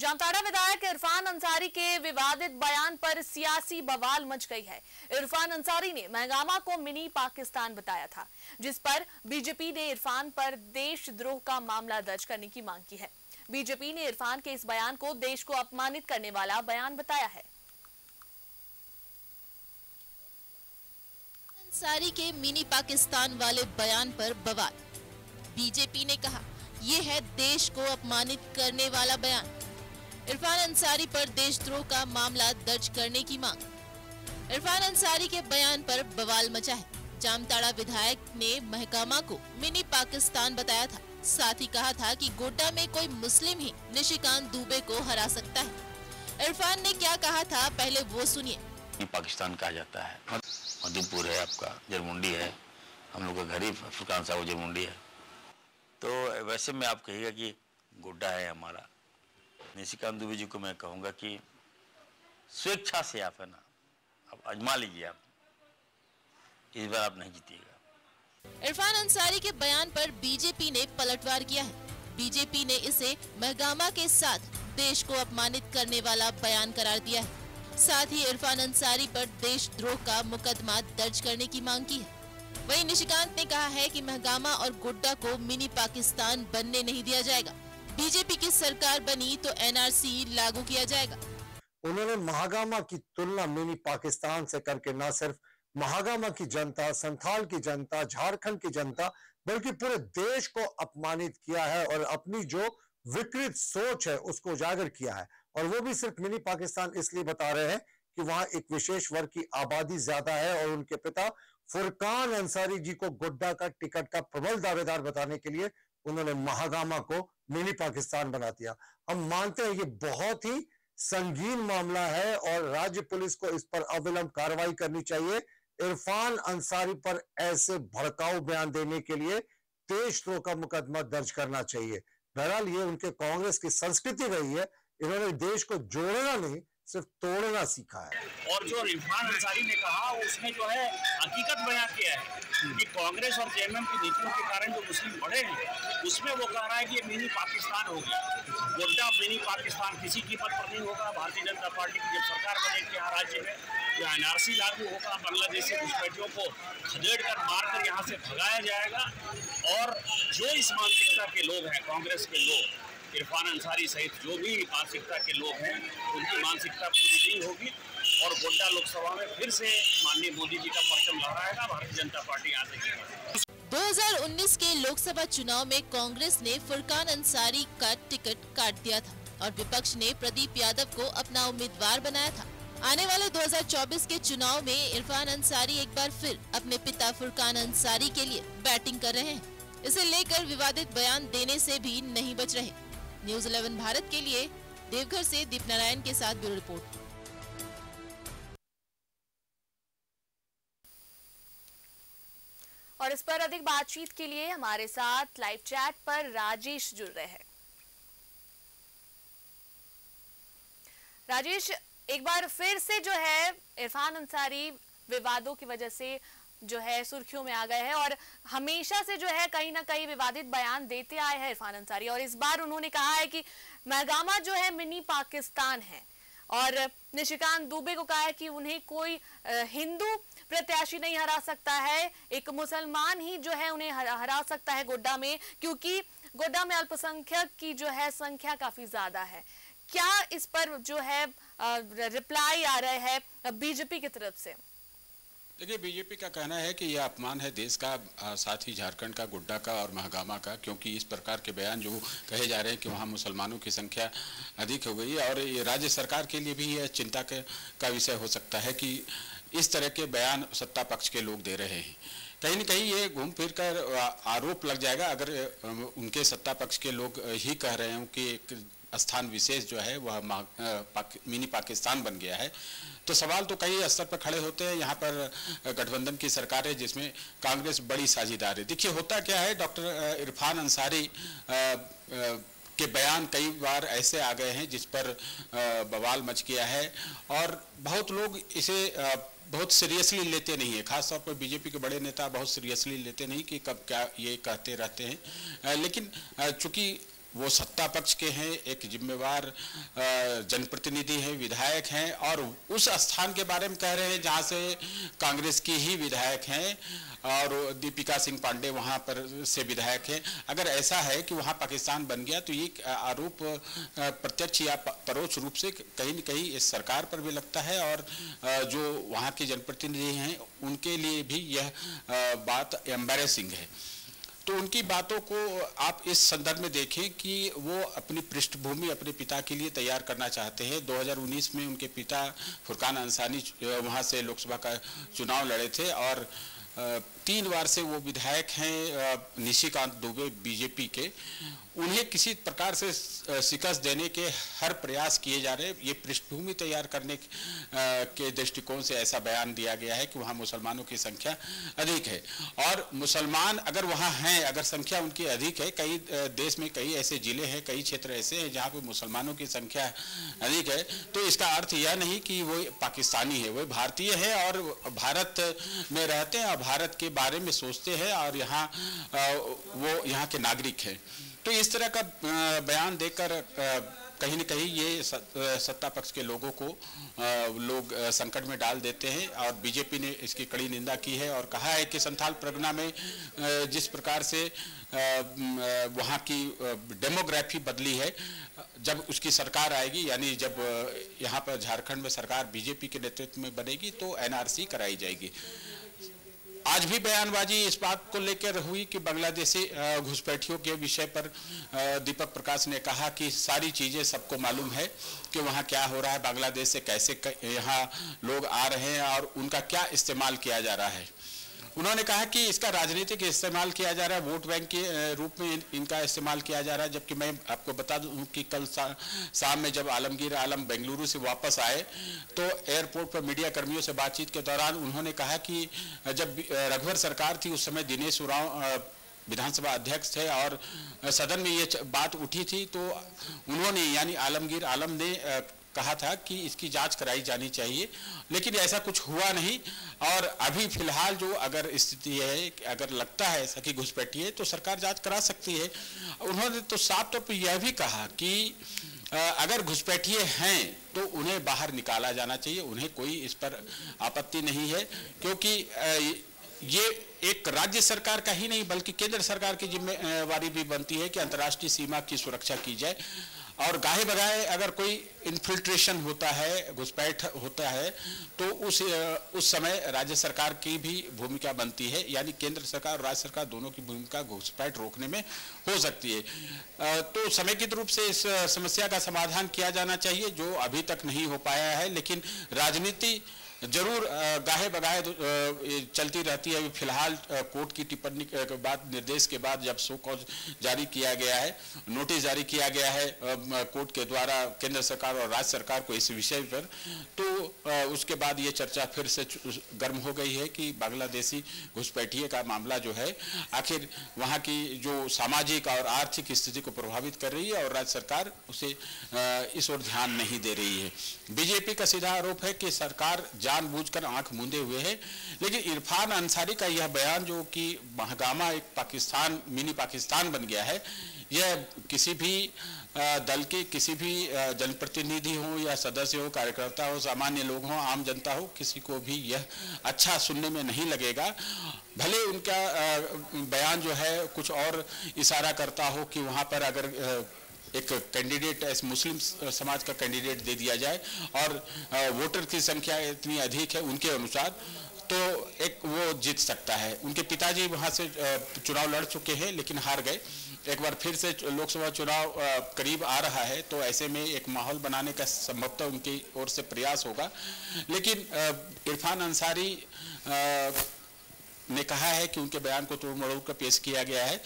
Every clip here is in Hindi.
जामताड़ा विधायक इरफान अंसारी के विवादित बयान पर सियासी बवाल मच गई है। इरफान अंसारी ने महगामा को मिनी पाकिस्तान बताया था, जिस पर बीजेपी ने इरफान पर देशद्रोह का मामला दर्ज करने की मांग की है। बीजेपी ने इरफान के इस बयान को देश को अपमानित करने वाला बयान बताया है। अंसारी के मिनी पाकिस्तान वाले बयान पर बवाल, बीजेपी ने कहा यह है देश को अपमानित करने वाला बयान। इरफान अंसारी पर देशद्रोह का मामला दर्ज करने की मांग। इरफान अंसारी के बयान पर बवाल मचा है। जामताड़ा विधायक ने महगामा को मिनी पाकिस्तान बताया था, साथ ही कहा था कि गोड्डा में कोई मुस्लिम ही निशिकांत दुबे को हरा सकता है। इरफान ने क्या कहा था पहले वो सुनिए। पाकिस्तान कहा जाता है, मधुपुर है, आपका जरमुंडी है, हम लोग का घर ही फुरकान जरमुंडी है, तो वैसे में आप कहिएगा कि गोड्डा है हमारा। निशिकांत दुबे जी को मैं कहूँगा कि स्वेच्छा से आप, है ना, आप अजमा लीजिए, आप इस बार आप नहीं जीतिएगा। इरफान अंसारी के बयान पर बीजेपी ने पलटवार किया है। बीजेपी ने इसे महगामा के साथ देश को अपमानित करने वाला बयान करार दिया है। साथ ही इरफान अंसारी पर देशद्रोह का मुकदमा दर्ज करने की मांग की है। वहीं निशिकांत ने कहा है कि महगामा और गोड्डा को मिनी पाकिस्तान बनने नहीं दिया जाएगा। बीजेपी की सरकार बनी तो एनआरसी लागू किया जाएगा। उन्होंने महगामा की तुलना मिनी पाकिस्तान से करके न सिर्फ महगामा की जनता, संथाल की जनता, झारखंड की जनता, बल्कि पूरे देश को अपमानित किया है और अपनी जो विकृत सोच है उसको उजागर किया है। और वो भी सिर्फ मिनी पाकिस्तान इसलिए बता रहे हैं कि वहाँ एक विशेष वर्ग की आबादी ज्यादा है और उनके पिता फुरकान अंसारी जी को गोड्डा का टिकट का प्रबल दावेदार बताने के लिए उन्होंने महगामा को मिनी पाकिस्तान बना दिया। हम मानते हैं ये बहुत ही संगीन मामला है और राज्य पुलिस को इस पर अविलंब कार्रवाई करनी चाहिए। इरफान अंसारी पर ऐसे भड़काऊ बयान देने के लिए देशद्रोह का मुकदमा दर्ज करना चाहिए। बहरहाल ये उनके कांग्रेस की संस्कृति रही है, इन्होंने देश को जोड़ना नहीं सिर्फ तोड़ना सीखा है। और जो इरफान अंसारी ने कहा उसमें जो है हकीकत बयान किया है कि कांग्रेस और जेएमएम की नीतियों के कारण जो मुस्लिम बढ़े हैं उसमें वो कह रहा है कि ये मिनी पाकिस्तान हो गया। गोड्डा मिनी पाकिस्तान किसी कीमत पर नहीं होगा। भारतीय जनता पार्टी की जब सरकार बनेगी यहाँ राज्य में, यहाँ एनआरसी लागू होगा, बांग्लादेशी घुसपैठियों को खदेड़ कर मारकर यहाँ से भगाया जाएगा। और जो इस मानसिकता के लोग हैं, कांग्रेस के लोग, इरफान अंसारी सहित जो भी मानसिकता के लोग हैं, उनकी मानसिकता पूरी नहीं होगी और गोड्डा लोकसभा में फिर से माननीय मोदी जी का परचम लहराएगा। भारतीय जनता पार्टी यहाँ से 2019 के लोकसभा चुनाव में कांग्रेस ने फुरकान अंसारी का टिकट काट दिया था और विपक्ष ने प्रदीप यादव को अपना उम्मीदवार बनाया था। आने वाले 2024 के चुनाव में इरफान अंसारी एक बार फिर अपने पिता फुरकान अंसारी के लिए बैटिंग कर रहे हैं। इसे लेकर विवादित बयान देने से भी नहीं बच रहे। न्यूज 11 भारत के लिए देवघर से दीप नारायण के साथ ब्यूरो रिपोर्ट। और इस पर अधिक बातचीत के लिए हमारे साथ लाइव चैट पर राजेश जुड़ रहे हैं। राजेश, एक बार फिर से जो है इरफान अंसारी विवादों की वजह से जो है सुर्खियों में आ गए हैं और हमेशा से जो है कहीं ना कहीं विवादित बयान देते आए हैं इरफान अंसारी। और इस बार उन्होंने कहा है कि महगामा जो है मिनी पाकिस्तान है और निशिकांत दुबे को कहा है कि उन्हें कोई हिंदू प्रत्याशी नहीं हरा सकता है, एक मुसलमान ही जो है उन्हें हरा सकता है गोड्डा में, क्योंकि गोड्डा में अल्पसंख्यक की जो है संख्या काफी ज्यादा है। क्या इस पर जो है रिप्लाई आ रहे हैं बीजेपी की तरफ से? देखिए, बीजेपी का कहना है कि यह अपमान है देश का, साथ ही झारखंड का, गोड्डा का और महगामा का, क्योंकि इस प्रकार के बयान जो कहे जा रहे हैं कि वहाँ मुसलमानों की संख्या अधिक हो गई है और ये राज्य सरकार के लिए भी यह चिंता का विषय हो सकता है कि इस तरह के बयान सत्ता पक्ष के लोग दे रहे हैं। कहीं ना कहीं ये घूम फिर कर आरोप लग जाएगा अगर उनके सत्ता पक्ष के लोग ही कह रहे हों कि एक स्थान विशेष जो है वह मिनी पाकिस्तान बन गया है। तो सवाल तो कई स्तर पर खड़े होते हैं। यहाँ पर गठबंधन की सरकार है जिसमें कांग्रेस बड़ी साझेदार है। देखिए, होता क्या है, डॉक्टर इरफान अंसारी के बयान कई बार ऐसे आ गए हैं जिस पर बवाल मच गया है और बहुत लोग इसे बहुत सीरियसली लेते नहीं है। खासतौर पर बीजेपी के बड़े नेता बहुत सीरियसली लेते नहीं कि कब क्या ये कहते रहते हैं। लेकिन चूंकि वो सत्ता पक्ष के हैं, एक जिम्मेवार जनप्रतिनिधि हैं, विधायक हैं और उस स्थान के बारे में कह रहे हैं जहाँ से कांग्रेस की ही विधायक हैं और दीपिका सिंह पांडे वहाँ पर से विधायक हैं। अगर ऐसा है कि वहाँ पाकिस्तान बन गया तो ये आरोप प्रत्यक्ष या परोक्ष रूप से कहीं न कहीं इस सरकार पर भी लगता है और जो वहाँ के जनप्रतिनिधि हैं उनके लिए भी यह बात एम्बैरेसिंग है। तो उनकी बातों को आप इस संदर्भ में देखें कि वो अपनी पृष्ठभूमि अपने पिता के लिए तैयार करना चाहते हैं। 2019 में उनके पिता फुरकान अंसारी वहाँ से लोकसभा का चुनाव लड़े थे और 3 बार से वो विधायक हैं निशिकांत दुबे बीजेपी के। उन्हें किसी प्रकार से शिकस्त देने के हर प्रयास किए जा रहे हैं। ये पृष्ठभूमि तैयार करने के दृष्टिकोण से ऐसा बयान दिया गया है कि वहाँ मुसलमानों की संख्या अधिक है और मुसलमान अगर वहाँ हैं, अगर संख्या उनकी अधिक है, कई देश में कई ऐसे ज़िले हैं, कई क्षेत्र ऐसे हैं जहाँ पर मुसलमानों की संख्या अधिक है, तो इसका अर्थ यह नहीं कि वो पाकिस्तानी है, वो भारतीय है और भारत में रहते हैं, भारत के बारे में सोचते हैं और यहाँ वो यहाँ के नागरिक हैं। तो इस तरह का बयान देकर कहीं न कहीं ये सत्ता पक्ष के लोगों को लोग संकट में डाल देते हैं और बीजेपी ने इसकी कड़ी निंदा की है और कहा है कि संथाल परगना में जिस प्रकार से वहाँ की डेमोग्राफी बदली है, जब उसकी सरकार आएगी यानी जब यहाँ पर झारखंड में सरकार बीजेपी के नेतृत्व में बनेगी तो एनआरसी कराई जाएगी। आज भी बयानबाजी इस बात को लेकर हुई कि बांग्लादेशी घुसपैठियों के विषय पर दीपक प्रकाश ने कहा कि सारी चीज़ें सबको मालूम है कि वहाँ क्या हो रहा है, बांग्लादेश से कैसे यहाँ लोग आ रहे हैं और उनका क्या इस्तेमाल किया जा रहा है। उन्होंने कहा कि इसका राजनीतिक इस्तेमाल किया जा रहा है, वोट बैंक के रूप में इनका इस्तेमाल किया जा रहा है। जबकि मैं आपको बता दूं कि कल शाम में जब आलमगीर आलम बेंगलुरु से वापस आए तो एयरपोर्ट पर मीडिया कर्मियों से बातचीत के दौरान उन्होंने कहा कि जब रघुवर सरकार थी उस समय दिनेश उरांव विधानसभा अध्यक्ष थे और सदन में ये बात उठी थी तो उन्होंने यानी आलमगीर आलम ने कहा था कि इसकी जांच कराई जानी चाहिए, लेकिन ऐसा कुछ हुआ नहीं। और अभी फिलहाल जो अगर स्थिति है, अगर लगता है ऐसा कि घुसपैठी है तो सरकार जांच करा सकती है। उन्होंने तो साफ तौर पर यह भी कहा कि अगर घुसपैठिए हैं तो उन्हें बाहर निकाला जाना चाहिए, उन्हें कोई इस पर आपत्ति नहीं है, क्योंकि ये एक राज्य सरकार का ही नहीं बल्कि केंद्र सरकार की जिम्मेवारी भी बनती है कि अंतर्राष्ट्रीय सीमा की सुरक्षा की जाए। और गाहे बगाहे अगर कोई इन्फिल्ट्रेशन होता है, घुसपैठ होता है, तो उस समय राज्य सरकार की भी भूमिका बनती है, यानी केंद्र सरकार और राज्य सरकार दोनों की भूमिका घुसपैठ रोकने में हो सकती है। तो समेकित रूप से इस समस्या का समाधान किया जाना चाहिए जो अभी तक नहीं हो पाया है, लेकिन राजनीति जरूर गाहे बगाहे चलती रहती है। फिलहाल कोर्ट की टिप्पणी के बाद, निर्देश के बाद जब सो कॉज जारी किया गया है, नोटिस जारी किया गया है कोर्ट के द्वारा केंद्र सरकार और राज्य सरकार को इस विषय पर, तो उसके बाद ये चर्चा फिर से गर्म हो गई है कि बांग्लादेशी घुसपैठिए का मामला जो है आखिर वहाँ की जो सामाजिक और आर्थिक स्थिति को प्रभावित कर रही है और राज्य सरकार उसे इस ओर ध्यान नहीं दे रही है। बीजेपी का सीधा आरोप है कि सरकार जानबूझकर आंख मूंदे हुए है। लेकिन इरफान अंसारी का यह बयान जो कि महगामा एक पाकिस्तान, मिनी पाकिस्तान बन गया है, यह किसी भी दल के किसी भी जनप्रतिनिधि हो या सदस्य हो, कार्यकर्ता हो, सामान्य लोग हो, आम जनता हो, किसी को भी यह अच्छा सुनने में नहीं लगेगा। भले उनका बयान जो है कुछ और इशारा करता हो कि वहाँ पर अगर एक कैंडिडेट ऐसे मुस्लिम समाज का कैंडिडेट दे दिया जाए और वोटर की संख्या इतनी अधिक है उनके अनुसार तो एक वो जीत सकता है। उनके पिताजी वहाँ से चुनाव लड़ चुके हैं लेकिन हार गए। एक बार फिर से लोकसभा चुनाव करीब आ रहा है तो ऐसे में एक माहौल बनाने का संभवतः उनकी ओर से प्रयास होगा। लेकिन इरफान अंसारी ने कहा है कि उनके बयान को तोड़ मरोड़ कर पेश किया गया है,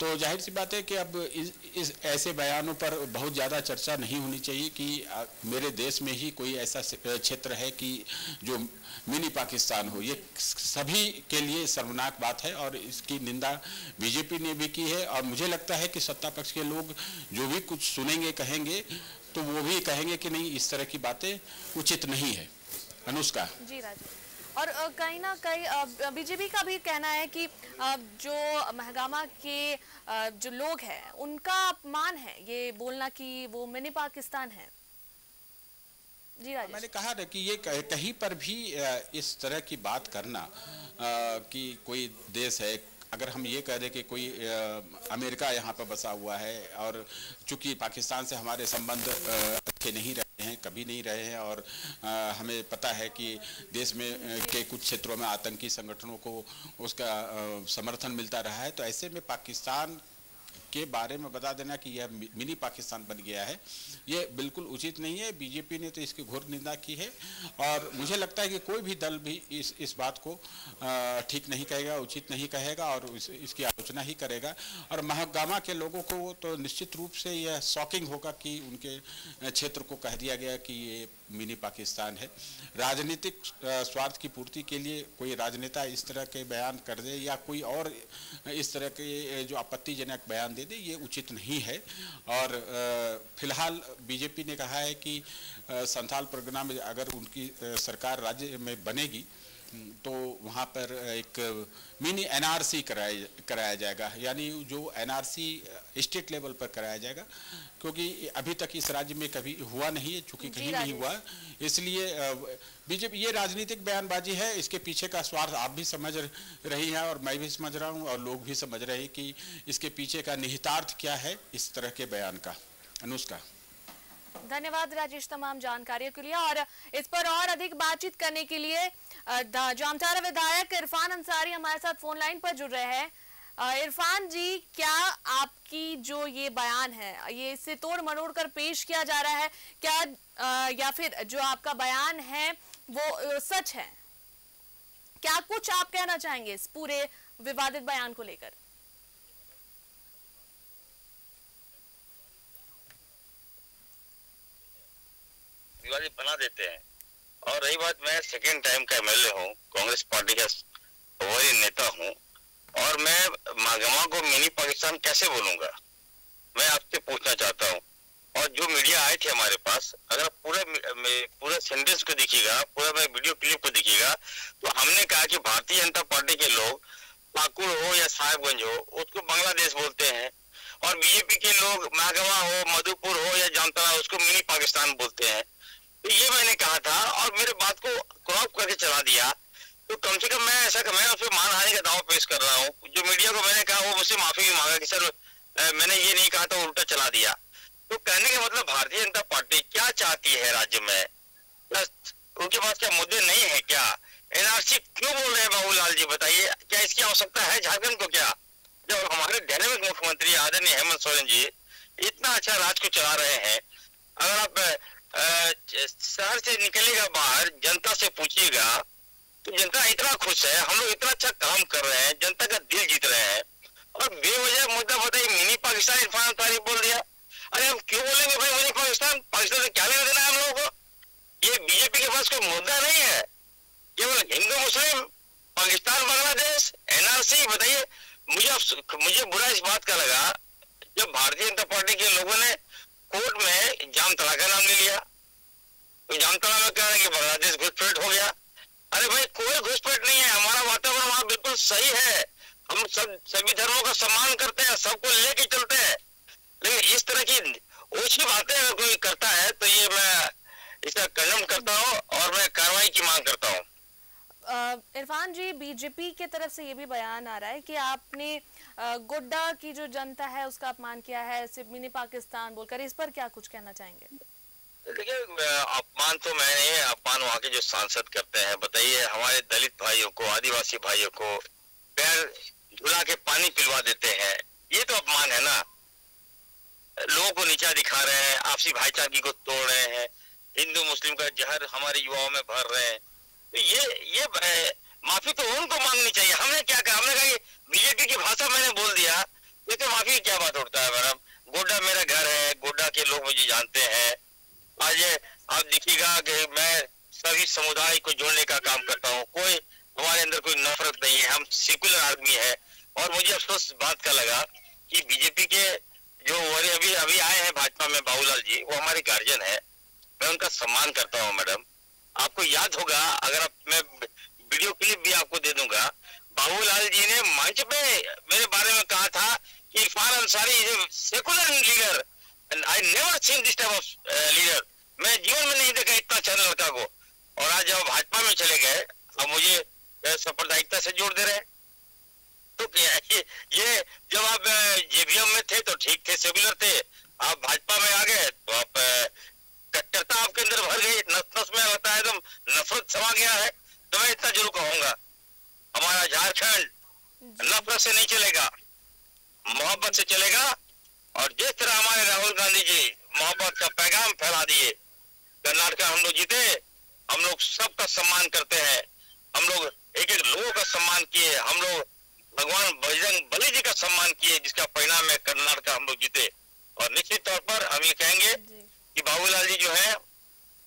तो जाहिर सी बात है कि अब इस ऐसे बयानों पर बहुत ज़्यादा चर्चा नहीं होनी चाहिए कि मेरे देश में ही कोई ऐसा क्षेत्र है कि जो मिनी पाकिस्तान हो। ये सभी के लिए शर्मनाक बात है और इसकी निंदा बीजेपी ने भी की है और मुझे लगता है कि सत्ता पक्ष के लोग जो भी कुछ सुनेंगे कहेंगे तो वो भी कहेंगे कि नहीं, इस तरह की बातें उचित नहीं है। अनुष्का जी, राजू और कहीं ना कहीं बीजेपी का भी कहना है कि जो महगामा के जो लोग हैं उनका अपमान है ये बोलना कि वो मिनी पाकिस्तान है। जी मैंने कहा ना कि ये कहीं पर भी इस तरह की बात करना कि कोई देश है, अगर हम ये कह दें कि कोई अमेरिका यहाँ पर बसा हुआ है और चूंकि पाकिस्तान से हमारे संबंध अच्छे नहीं रहे हैं, कभी नहीं रहे हैं और हमें पता है कि देश में के कुछ क्षेत्रों में आतंकी संगठनों को उसका समर्थन मिलता रहा है, तो ऐसे में पाकिस्तान के बारे में बता देना कि यह मिनी पाकिस्तान बन गया है, ये बिल्कुल उचित नहीं है। बीजेपी ने तो इसकी घोर निंदा की है और मुझे लगता है कि कोई भी दल भी इस बात को ठीक नहीं कहेगा, उचित नहीं कहेगा और इसकी आलोचना ही करेगा। और महगामा के लोगों को तो निश्चित रूप से यह शॉकिंग होगा कि उनके क्षेत्र को कह दिया गया कि ये मिनी पाकिस्तान है। राजनीतिक स्वार्थ की पूर्ति के लिए कोई राजनेता इस तरह के बयान कर दे या कोई और इस तरह के जो आपत्तिजनक बयान दे दे, ये उचित नहीं है। और फिलहाल बीजेपी ने कहा है कि संथाल परगना में अगर उनकी सरकार राज्य में बनेगी तो वहाँ पर एक मिनी एनआरसी कराया जाएगा, यानी जो एनआरसी स्टेट लेवल पर कराया जाएगा, क्योंकि अभी तक इस राज्य में कभी हुआ नहीं है, चूंकि कहीं नहीं हुआ, इसलिए बीजेपी ये राजनीतिक बयानबाजी है। इसके पीछे का स्वार्थ आप भी समझ रही हैं और मैं भी समझ रहा हूँ और लोग भी समझ रहे हैं कि इसके पीछे का निहितार्थ क्या है इस तरह के बयान का। अनुष्का, धन्यवाद राजेश तमाम जानकारियों के लिए। और इस पर और अधिक बातचीत करने के लिए जामताड़ा विधायक इरफान अंसारी हमारे साथ फोन लाइन पर जुड़ रहे हैं। इरफान जी, क्या आपकी जो ये बयान है ये इसे तोड़ मरोड़ कर पेश किया जा रहा है क्या, या फिर जो आपका बयान है वो सच है? क्या कुछ आप कहना चाहेंगे इस पूरे विवादित बयान को लेकर? विवादित बना देते हैं। और रही बात, मैं सेकेंड टाइम का एमएलए हूँ, कांग्रेस पार्टी का वरीय नेता हूँ और मैं महगामा को मिनी पाकिस्तान कैसे बोलूंगा, मैं आपसे पूछना चाहता हूँ। और जो मीडिया आए थे हमारे पास, अगर पूरा सेंटेंस को देखिएगा, पूरा मेरे वीडियो क्लिप को देखिएगा, तो हमने कहा कि भारतीय जनता पार्टी के लोग पाकुर हो या साहेबगंज हो उसको बांग्लादेश बोलते हैं और बीजेपी के लोग महगामा हो, मधुपुर हो या जामताड़ा उसको मिनी पाकिस्तान बोलते हैं। तो ये मैंने कहा था और मेरे बात को क्रॉप करके चला दिया, तो कम से कम मैं ऐसा मैं उस पर मानहानि का दावा पेश कर रहा हूँ। जो मीडिया को मैंने कहा वो मुझसे माफी भी मांगा कि सर मैंने ये नहीं कहा था, उल्टा चला दिया। तो कहने का मतलब भारतीय जनता पार्टी क्या चाहती है राज्य में, उनके पास क्या मुद्दे नहीं है क्या? एनआरसी क्यों बोल रहे हैं बाबूलाल जी, बताइए, क्या इसकी आवश्यकता है झारखंड को? क्या जब हमारे डायनेमिक मुख्यमंत्री आदरणीय हेमंत सोरेन जी इतना अच्छा राज्य को चला रहे हैं, अगर आप शहर से निकलेगा बाहर, जनता से पूछिएगा तो जनता इतना खुश है, हम लोग इतना अच्छा काम कर रहे हैं, जनता का दिल जीत रहे हैं। और बेवजह मुद्दा बताइए मिनी पाकिस्तान इरफान अंसारी बोल दिया। अरे हम क्यों बोलेंगे भाई मिनी पाकिस्तान, पाकिस्तान से क्या लेना देना है हम लोगों को? ये बीजेपी के पास कोई मुद्दा नहीं है, केवल हिंदू मुस्लिम पाकिस्तान बांग्लादेश एनआरसी। बताइए, मुझे बुरा इस बात का लगा जब भारतीय जनता पार्टी के लोगों ने कोर्ट में जामताड़ा का नाम ले लिया, तो जामताड़ा में कह रहे कि बांग्लादेश घुसपैठ हो गया। अरे भाई, कोई घुसपैठ नहीं है, हमारा वातावरण वहाँ बिल्कुल सही है, हम सभी धर्मों का सम्मान करते हैं, सबको लेके चलते हैं। लेकिन इस तरह की ओछी बातें अगर कोई करता है तो ये मैं इसका कंडेम करता हूँ और मैं कार्रवाई की मांग करता हूँ। इरफान जी, बीजेपी के तरफ से ये भी बयान आ रहा है कि आपने गोड्डा की जो जनता है उसका अपमान किया है सिर्फ मिनी पाकिस्तान बोलकर, इस पर क्या कुछ कहना चाहेंगे? देखिए, अपमान तो मैं नहीं, अपमान वहाँ के जो सांसद करते हैं। बताइए, हमारे दलित भाइयों को, आदिवासी भाइयों को पैर धुला के पानी पिलवा देते हैं, ये तो अपमान है ना। लोगों को नीचा दिखा रहे हैं, आपसी भाईचारगी को तोड़ रहे हैं, हिंदू मुस्लिम का जहर हमारे युवाओं में भर रहे हैं। ये माफी तो उनको मांगनी चाहिए। हमने क्या कहा? हमने कहा बीजेपी की भाषा मैंने बोल दिया, ये तो माफी की क्या बात उठता है मैडम। गोड्डा मेरा घर है, गोड्डा के लोग मुझे जानते हैं। आज आप देखिएगा कि मैं सभी समुदाय को जोड़ने का काम करता हूँ, कोई हमारे अंदर कोई नफरत नहीं है, हम सेकुलर आदमी है। और मुझे अफसोस इस बात का लगा कि बीजेपी के जो अभी आए हैं भाजपा में बाबूलाल जी, वो हमारे गार्जियन है, मैं उनका सम्मान करता हूँ। मैडम, आपको याद होगा, अगर आप मैं वीडियो क्लिप भी आपको दे दूंगा। बाबूलाल जी ने मंच पे मेरे बारे में कहा था कि Irfan Ansari is a secular leader and I never seen this type of leader, मैं जीवन में नहीं देखा इतना चैनल लड़का को। और आज जब भाजपा में चले गए अब मुझे सांप्रदायिकता से जोड़ दे रहे हैं। तो ये जब आप जेबीएम में थे तो ठीक थे, सेकुलर थे, आप भाजपा में आ गए तो आप कट्टरता आपके अंदर भर गई, नस में लगता है एकदम नफरत समा गया है। तो मैं इतना जरूर कहूंगा हमारा झारखंड नफरत से नहीं चलेगा, मोहब्बत से चलेगा। और जिस तरह हमारे राहुल गांधी जी मोहब्बत का पैगाम फैला दिए, कर्नाटका हम लोग जीते, हम लोग सबका सम्मान करते हैं, हम लोग एक एक लोगों का सम्मान किए, हम लोग भगवान बजरंग बली जी का सम्मान किए, जिसका परिणाम है कर्नाटका हम लोग जीते। और निश्चित तौर पर हम ये कहेंगे कि बाबूलाल जी जो है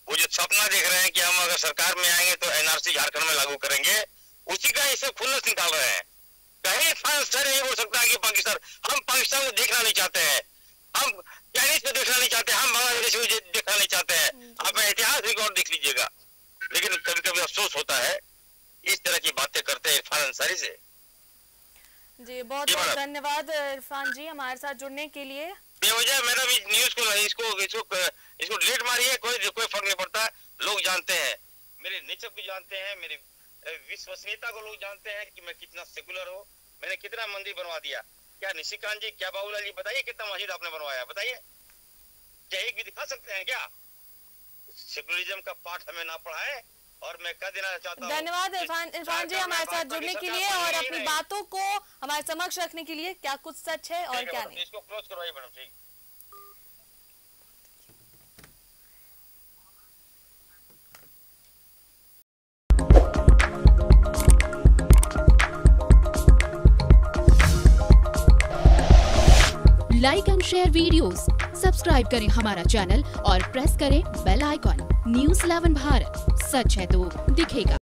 वो जो सपना देख रहे हैं कि हम अगर सरकार में आएंगे तो एनआरसी झारखंड में लागू करेंगे, उसी का इसे खुल्लस निकाल रहे हैं। कहीं सर ये बोल सकता है कि पाकिस्तान, हम पाकिस्तान को देखना नहीं चाहते हैं, हम चाइनीज को देखना नहीं चाहते, हम बांग्लादेश को देखना नहीं चाहते हैं। आप इतिहास एक और देख लीजिएगा। लेकिन कभी कभी अफसोस होता है इस तरह की बातें करते हैं इरफान अंसारी से। जी बहुत बहुत धन्यवाद इरफान जी हमारे साथ जुड़ने के लिए। बेवजह मैडम इस न्यूज को इसको डिलीट मारिए, कोई फर्क नहीं पड़ता। लोग जानते हैं, मेरे नेचर को जानते हैं, मेरे विश्वसनीयता को लोग जानते हैं कि मैं कितना सेकुलर हूँ। मैंने कितना मंदिर बनवा दिया, क्या निशिकांत जी, क्या बाबूलाल जी, बताइए कितना मस्जिद आपने बनवाया, बताइए क्या एक भी दिखा सकते हैं क्या? सेकुलरिज्म का पाठ हमें ना पढ़ाए और मैं कह देना चाहता हूँ। धन्यवाद इरफान जी हमारे साथ जुड़ने के लिए और अपनी बातों को हमारे समक्ष रखने के लिए। क्या कुछ सच है और क्या नहीं, इसको क्लोज करवाइए मैडम। ठीक, like and share videos, subscribe करें हमारा चैनल और प्रेस करें बेल आइकॉन। न्यूज़ 11 भारत, सच है तो दिखेगा।